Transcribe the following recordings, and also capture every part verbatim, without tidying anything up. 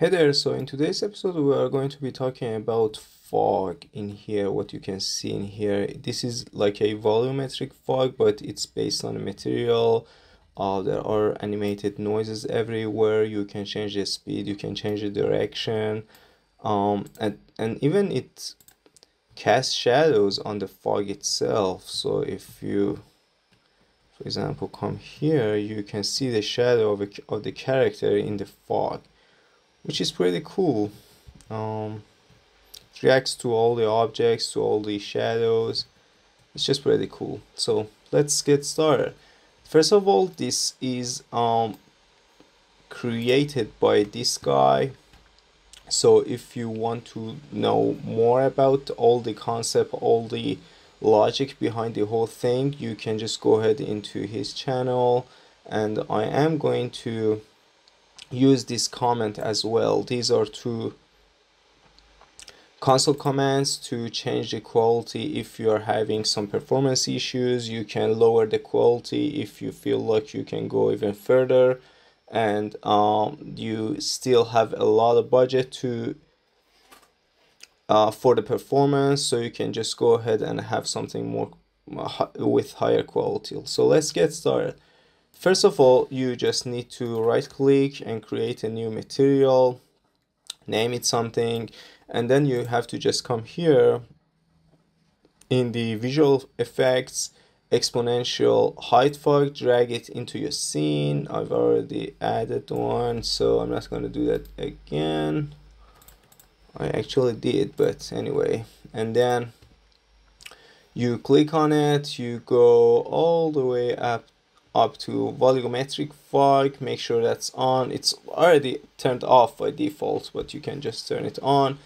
Hey there, so in today's episode we are going to be talking about fog in here. What you can see in here, this is like a volumetric fog, but it's based on a material. Uh, there are animated noises everywhere. You can change the speed, you can change the direction, um, and, and even it casts shadows on the fog itself. So if you, for example, come here, you can see the shadow of, a, of the character in the fog, which is pretty cool. Um, it reacts to all the objects, to all the shadows. It's just pretty cool. So let's get started. First of all, this is um, created by this guy. So if you want to know more about all the concept, all the logic behind the whole thing, you can just go ahead into his channel, and I am going to use this comment as well. These are two console commands to change the quality. If you are having some performance issues, you can lower the quality. If you feel like you can go even further and um, you still have a lot of budget to uh, for the performance, so you can just go ahead and have something more with higher quality. So let's get started. First of all, you just need to right click and create a new material, name it something, and then you have to just come here in the visual effects, exponential height fog, drag it into your scene. I've already added one, so I'm not going to do that again. I actually did, but anyway, and then you click on it, you go all the way up up to volumetric fog. Make sure that's on. It's already turned off by default, but you can just turn it on.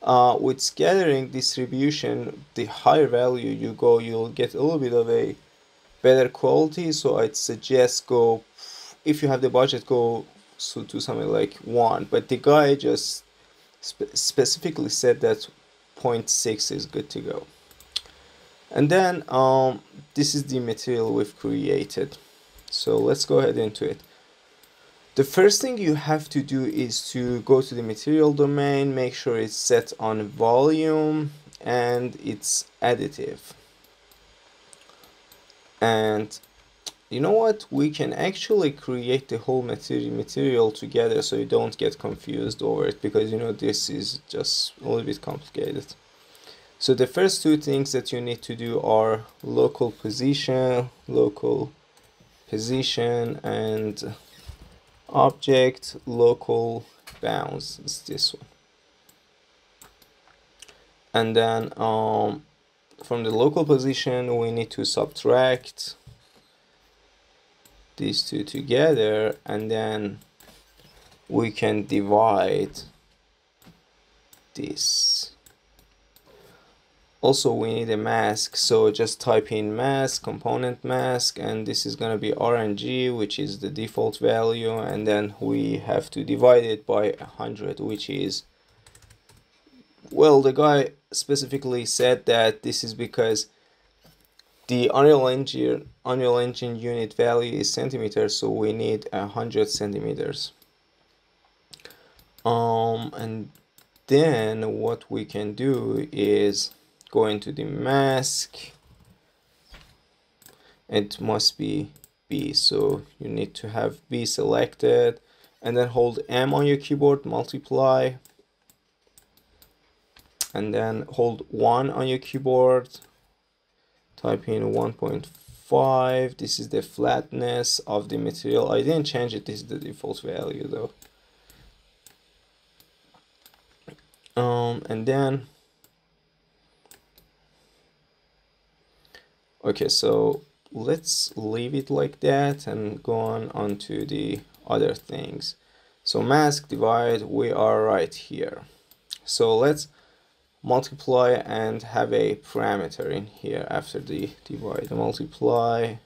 Uh, with scattering distribution, the higher value you go, you'll get a little bit of a better quality. So I'd suggest go, if you have the budget, go so to something like one, but the guy just spe specifically said that zero point six is good to go. And then um, this is the material we've created. So let's go ahead into it. The first thing you have to do is to go to the material domain, make sure it's set on volume and it's additive. And you know what? We can actually create the whole material material together, so you don't get confused over it, because you know this is just a little bit complicated. So the first two things that you need to do are local position, local position, and object local bounds is this one. And then um, from the local position, we need to subtract these two together, and then we can divide this. Also, we need a mask, so just type in mask, component mask, and this is going to be R N G, which is the default value, and then we have to divide it by one hundred, which is, well, the guy specifically said that this is because the Unreal Engine, Unreal Engine unit value is centimeters, so we need one hundred centimeters. Um, and then what we can do is go into the mask. It must be B, so you need to have B selected, and then hold M on your keyboard, multiply, and then hold one on your keyboard, type in one point five. This is the flatness of the material. I didn't change it, this is the default value though. Um, and then okay, so let's leave it like that and go on onto the other things. So mask, divide, we are right here. So let's multiply and have a parameter in here after the divide. Multiply,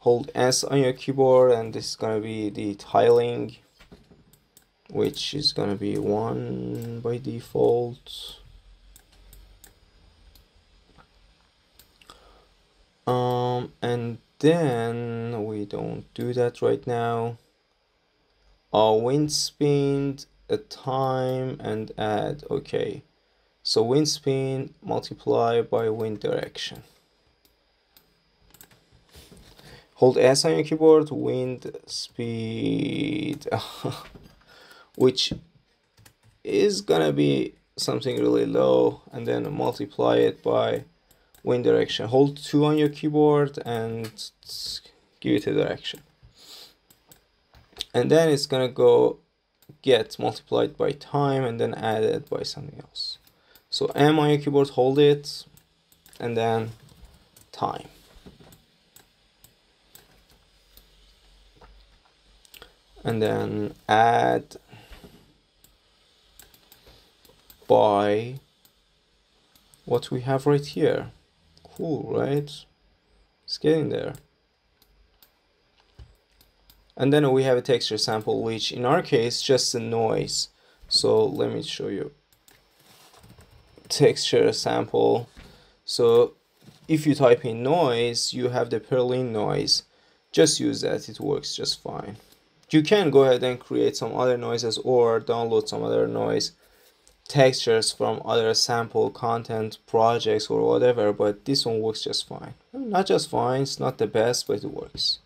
hold S on your keyboard, and this is going to be the tiling, which is going to be one by default. Um, and then we don't do that right now. Our wind speed a time and add. Okay, so wind spin multiply by wind direction. Hold S on your keyboard, wind speed, which is gonna be something really low, and then multiply it by wind direction. Hold two on your keyboard and give it a direction. And then it's gonna go get multiplied by time and then add it by something else. So M on your keyboard, hold it, and then time. And then add by what we have right here. Cool, right? It's getting there. And then we have a texture sample, which in our case just a noise. So let me show you texture sample. So if you type in noise, you have the Perlin noise. Just use that, it works just fine. You can go ahead and create some other noises or download some other noise textures from other sample content projects or whatever, but this one works just fine. Not just fine, it's not the best, but it works.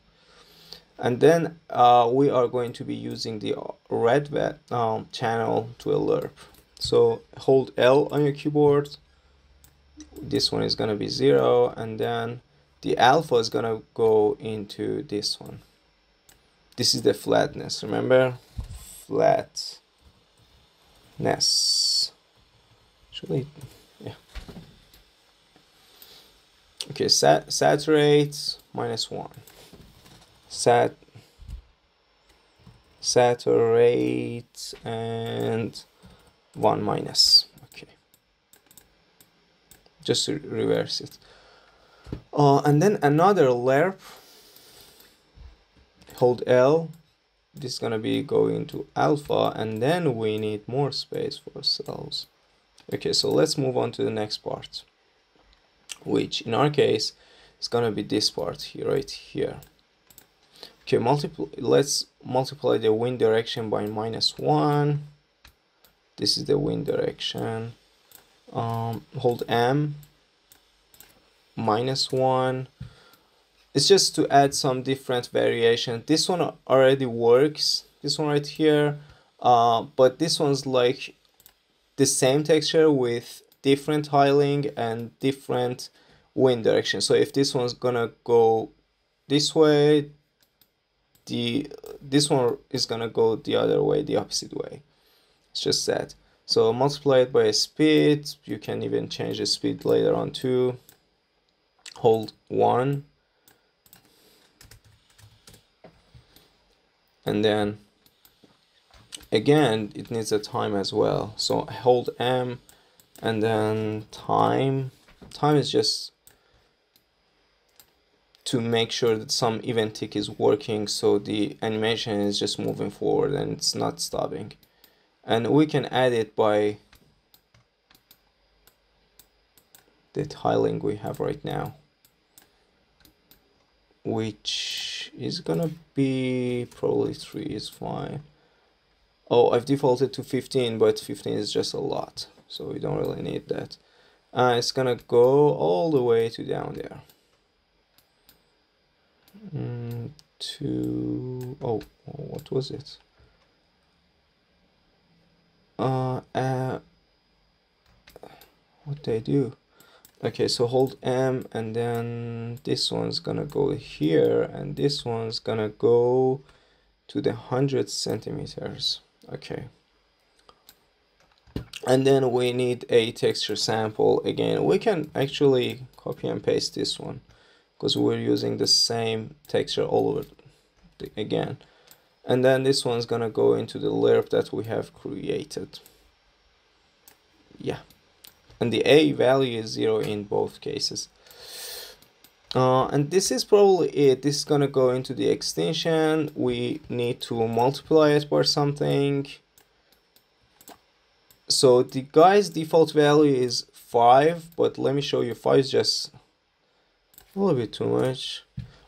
And then uh, we are going to be using the red um, channel to a lerp. So hold L on your keyboard. This one is going to be zero, and then the alpha is going to go into this one. This is the flatness, remember? Flatness. Actually, yeah. Okay, sat saturate minus one. Sat saturate and one minus. Okay. Just to reverse it. Uh, and then another lerp. Hold L, this is going to be going to alpha, and then we need more space for ourselves. Okay, so let's move on to the next part, which in our case is going to be this part here, right here. Okay, multiply, let's multiply the wind direction by minus one. This is the wind direction. Um, hold M, minus one. It's just to add some different variation. This one already works, this one right here, uh, but this one's like the same texture with different tiling and different wind direction. So if this one's gonna go this way, the this one is gonna go the other way, the opposite way. It's just that. So multiply it by speed. You can even change the speed later on too. Hold one. And then again, it needs a time as well. So hold M and then time. Time is just to make sure that some event tick is working, so the animation is just moving forward and it's not stopping. And we can add it by the tiling we have right now, which is gonna be probably three is fine. Oh, I've defaulted to fifteen, but fifteen is just a lot, so we don't really need that. Uh, it's gonna go all the way to down there. Mm, to oh, what was it? Uh, uh, what they do? Okay, so hold M, and then this one's gonna go here, and this one's gonna go to the one hundred centimeters. Okay. And then we need a texture sample again. We can actually copy and paste this one because we're using the same texture all over the, again. And then this one's gonna go into the lerp that we have created. Yeah. And the A value is zero in both cases. Uh, and this is probably it. This is gonna go into the extension. We need to multiply it by something. So the guy's default value is five, but let me show you, five is just a little bit too much.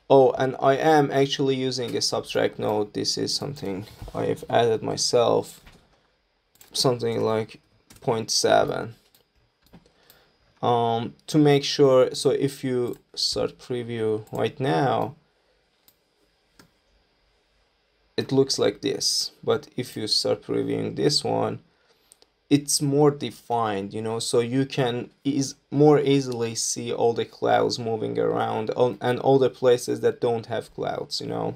Oh, and I am actually using a subtract node. This is something I've added myself something like zero point seven um, to make sure. So if you start preview right now, it looks like this, but if you start previewing this one, it's more defined, you know, so you can is more easily see all the clouds moving around on, and all the places that don't have clouds, you know.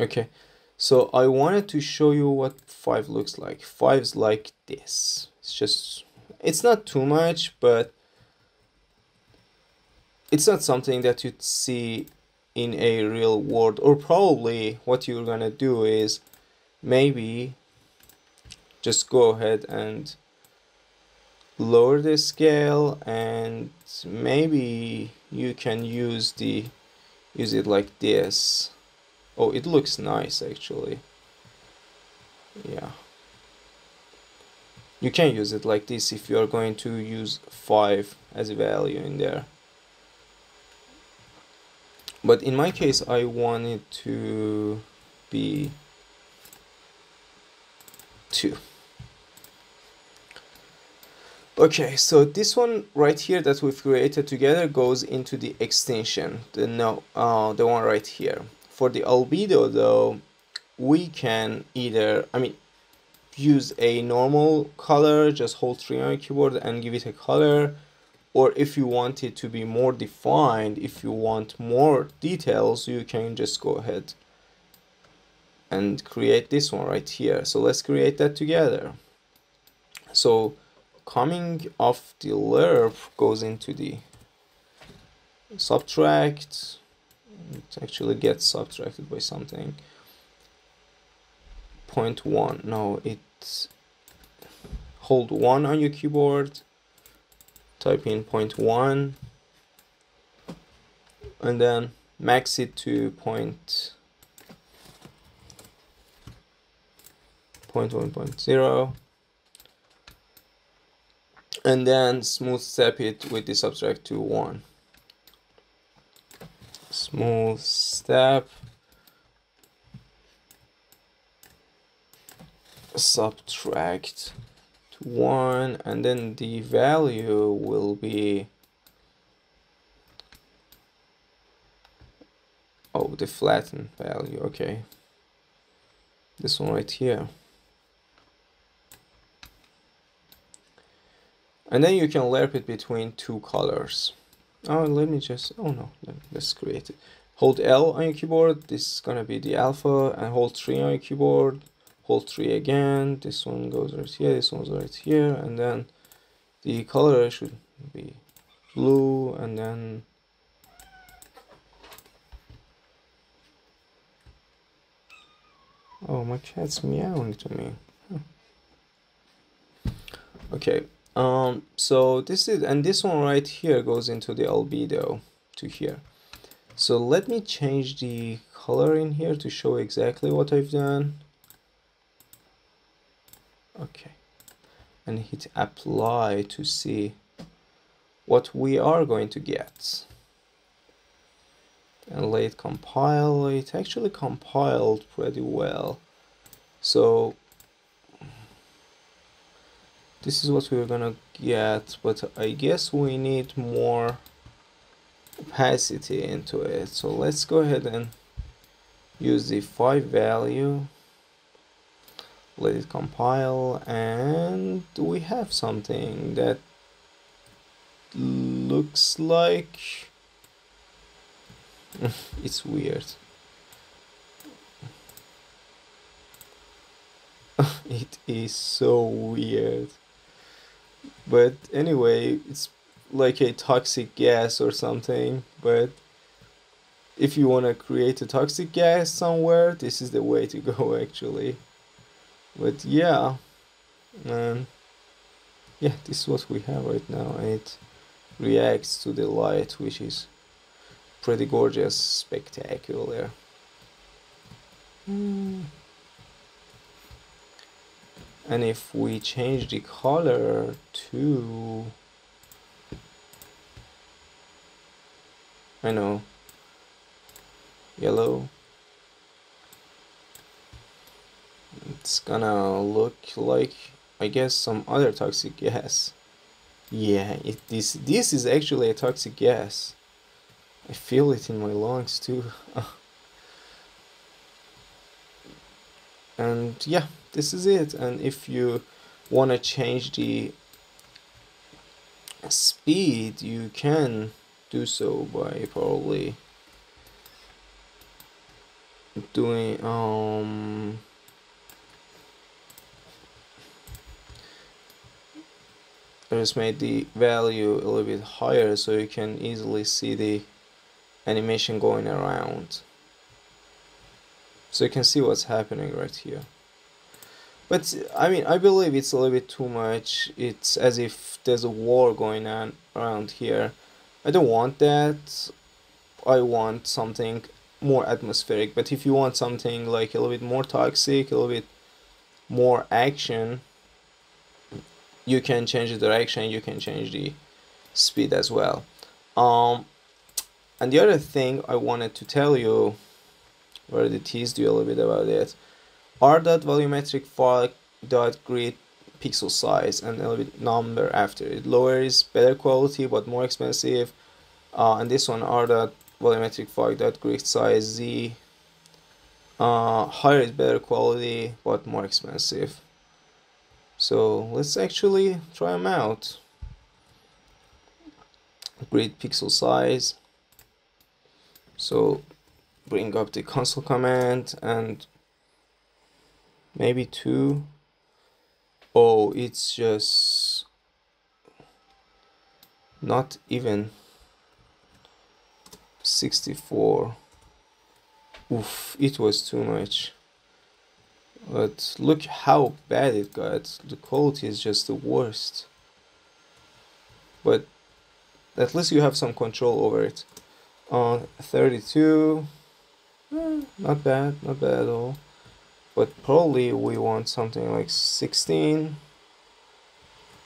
Okay, so I wanted to show you what five looks like. Five's like this. It's just, it's not too much, but it's not something that you'd see in a real world, or probably what you're gonna do is maybe just go ahead and lower the scale, and maybe you can use the use it like this. Oh, it looks nice actually. Yeah, you can use it like this if you are going to use five as a value in there. But in my case, I want it to be two. Okay, so this one right here that we've created together goes into the extension, the no, uh, the one right here. For the albedo, though, we can either, I mean, use a normal color, just hold three on your keyboard and give it a color. Or if you want it to be more defined, if you want more details, you can just go ahead and create this one right here. So let's create that together. So coming off the lerp goes into the subtract. It actually gets subtracted by something. zero point one. No, it hold one on your keyboard. Type in zero point one and then max it to zero point one, zero point zero, and then smooth step it with the subtract to one. Smooth step subtract one, and then the value will be, oh, the flattened value. Okay, this one right here, and then you can lerp it between two colors. Oh, let me just, oh no, let's create it. Hold L on your keyboard, this is gonna be the alpha, and hold three on your keyboard, hold three again, this one goes right here, this one's right here, and then the color should be blue, and then oh, my cat's meowing to me. Huh. Okay, um so this is, and this one right here goes into the albedo to here. So let me change the color in here to show exactly what I've done. Okay, and hit apply to see what we are going to get, and let it compile. It actually compiled pretty well, so this is what we're gonna get, but I guess we need more opacity into it. So let's go ahead and use the five value. Let it compile, and we have something that looks like it's weird. It is so weird, but anyway, it's like a toxic gas or something. But if you want to create a toxic gas somewhere, this is the way to go actually. But yeah, um, yeah, this is what we have right now, and it reacts to the light, which is pretty gorgeous, spectacular. Mm. And if we change the color to, I know, yellow. it's gonna look like, I guess, some other toxic gas. Yeah, it this this is actually a toxic gas. I feel it in my lungs too. And yeah, this is it. And if you want to change the speed, you can do so by probably doing um I just made the value a little bit higher so you can easily see the animation going around, so you can see what's happening right here. But I mean, I believe it's a little bit too much. It's as if there's a war going on around here. I don't want that. I want something more atmospheric. But if you want something like a little bit more toxic, a little bit more action, you can change the direction, you can change the speed as well. Um, and the other thing I wanted to tell you, I already teased you a little bit about it, r.volumetric file.grid pixel size and a little bit number after it. Lower is better quality but more expensive. Uh, and this one, r.volumetric file.grid size z. Uh, higher is better quality but more expensive. So let's actually try them out. Grid pixel size. So bring up the console command and maybe two. Oh, it's just not even sixty-four. Oof, it was too much. But look how bad it got. The quality is just the worst. But at least you have some control over it. Uh, thirty-two. Eh, not bad, not bad at all. But probably we want something like sixteen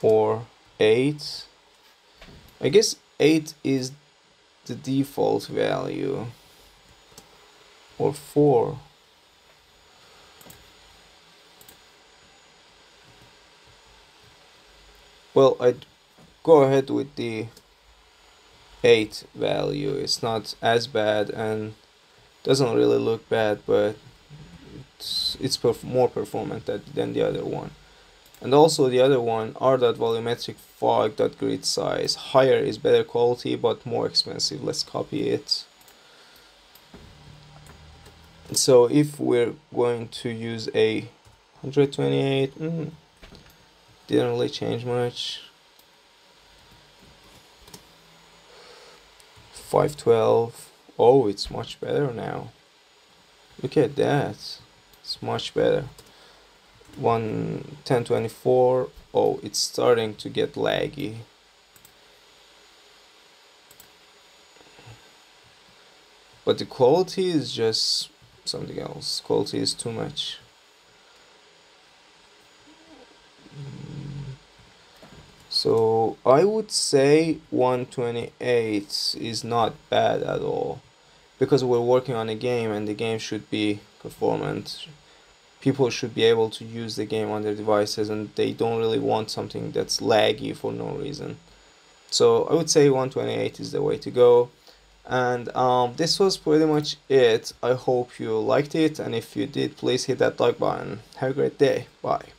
or eight. I guess eight is the default value, or four. Well, I'd go ahead with the eight value. It's not as bad and doesn't really look bad, but it's, it's perf more performant than the other one. And also the other one, r.volumetric fog.grid size. Higher is better quality but more expensive. Let's copy it. So if we're going to use a one twenty-eight, mm, didn't really change much. five twelve. Oh, it's much better now. Look at that. It's much better. ten twenty-four. Oh, it's starting to get laggy. But the quality is just something else. Quality is too much. So I would say one twenty-eight is not bad at all, because we're working on a game and the game should be performant. People should be able to use the game on their devices and they don't really want something that's laggy for no reason. So I would say one twenty-eight is the way to go. And um, this was pretty much it. I hope you liked it, and if you did, please hit that like button. Have a great day. Bye.